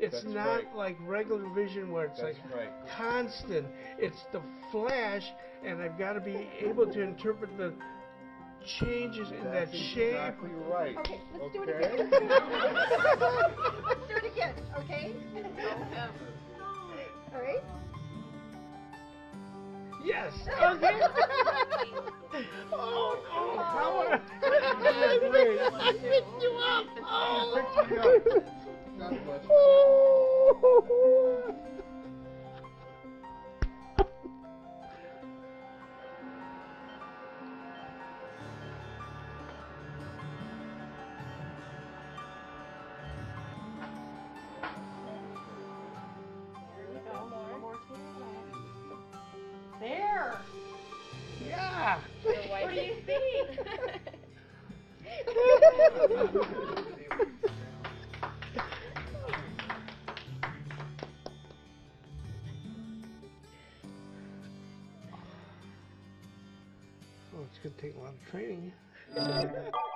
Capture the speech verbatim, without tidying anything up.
It's That's not right. like regular vision where it's That's like right. constant. It's the flash, and I've got to be able to interpret the changes in That's that shape. Exactly right. Okay, let's okay. do it again. Let's do it again, okay? All right? Yes. Okay. Oh, oh, power. I picked you up. Oh. I picked you up. Not much. Oh. There! Yeah! So what do you see? Oh, it's going to take a lot of training.